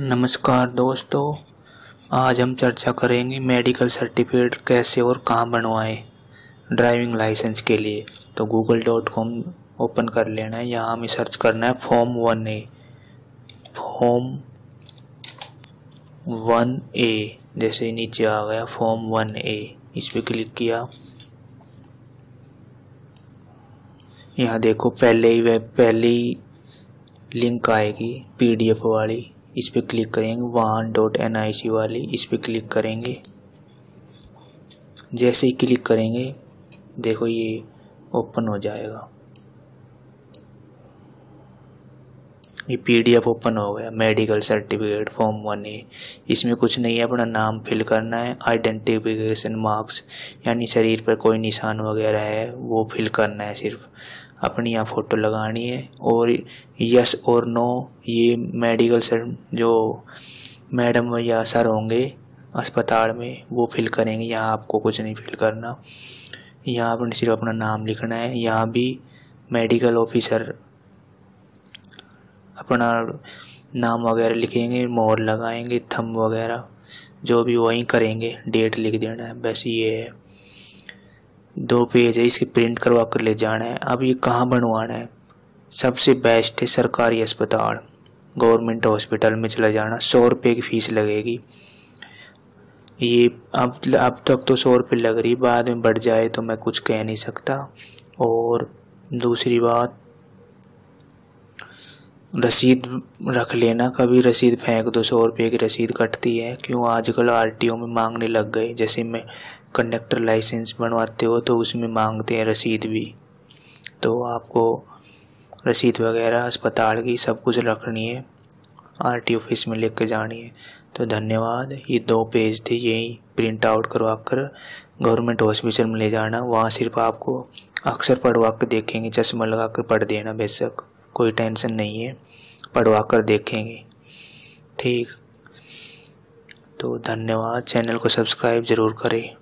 नमस्कार दोस्तों, आज हम चर्चा करेंगे मेडिकल सर्टिफिकेट कैसे और कहाँ बनवाएं ड्राइविंग लाइसेंस के लिए। तो google.com ओपन कर लेना है। यहाँ हमें सर्च करना है form 1A। form 1A जैसे नीचे आ गया form 1A, इस पर क्लिक किया। यहाँ देखो पहली लिंक आएगी PDF वाली, इस पर क्लिक करेंगे। वाहन.nic वाली इस पर क्लिक करेंगे। जैसे ही क्लिक करेंगे देखो ये ओपन हो जाएगा, ये PDF ओपन हो गया मेडिकल सर्टिफिकेट form 1A। इसमें कुछ नहीं है, अपना नाम फिल करना है, आइडेंटिफिकेशन मार्क्स यानी शरीर पर कोई निशान वगैरह है वो फिल करना है, सिर्फ अपनी यहाँ फ़ोटो लगानी है। और यस और नो, ये मेडिकल सर जो मैडम या सर होंगे अस्पताल में वो फिल करेंगे। यहाँ आपको कुछ नहीं फिल करना, यहाँ आपने सिर्फ अपना नाम लिखना है। यहाँ भी मेडिकल ऑफिसर अपना नाम वगैरह लिखेंगे, मोहर लगाएंगे, थंब वगैरह जो भी वहीं करेंगे, डेट लिख देना है, बस ये है। 2 पेज है, इसकी प्रिंट करवा कर ले जाना है। अब ये कहाँ बनवाना है? सबसे बेस्ट है सरकारी अस्पताल, गवर्नमेंट हॉस्पिटल में चला जाना। 100 रुपये की फ़ीस लगेगी। ये अब तक तो 100 रुपये लग रही, बाद में बढ़ जाए तो मैं कुछ कह नहीं सकता। और दूसरी बात, रसीद रख लेना, कभी रसीद फेंक दो, 100 रुपये की रसीद कटती है। क्यों आजकल RTO में मांगने लग गए, जैसे मैं कंडक्टर लाइसेंस बनवाते हो तो उसमें मांगते हैं रसीद भी, तो आपको रसीद वगैरह अस्पताल की सब कुछ रखनी है, RTO ऑफिस में लेके जानी है। तो धन्यवाद। ये 2 पेज थे, यही प्रिंट आउट करवा कर गवर्नमेंट हॉस्पिटल में ले जाना। वहाँ सिर्फ आपको अक्सर पढ़वा कर देखेंगे, चश्मा लगा कर पढ़ देना, बेशक कोई टेंशन नहीं है, पढ़वा कर देखेंगे, ठीक। तो धन्यवाद, चैनल को सब्सक्राइब ज़रूर करें।